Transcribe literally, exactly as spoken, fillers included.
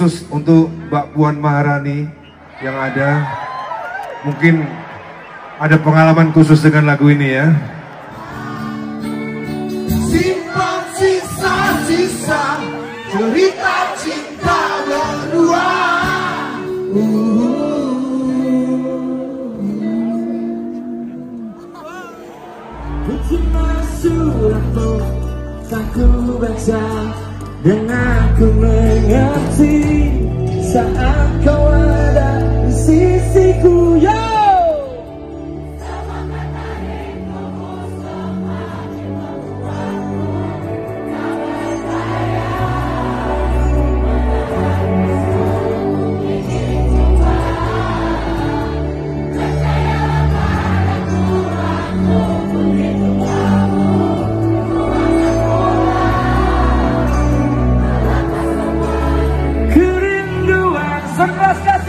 khusus untuk Mbak Puan Maharani yang ada. Mungkin ada pengalaman khusus dengan lagu ini ya. Simpan sisa-sisa cerita cinta berdua. Bukanlah suratmu, tak ku baca dan aku mengerti saat kau ada di sisiku ya. Terima kasih.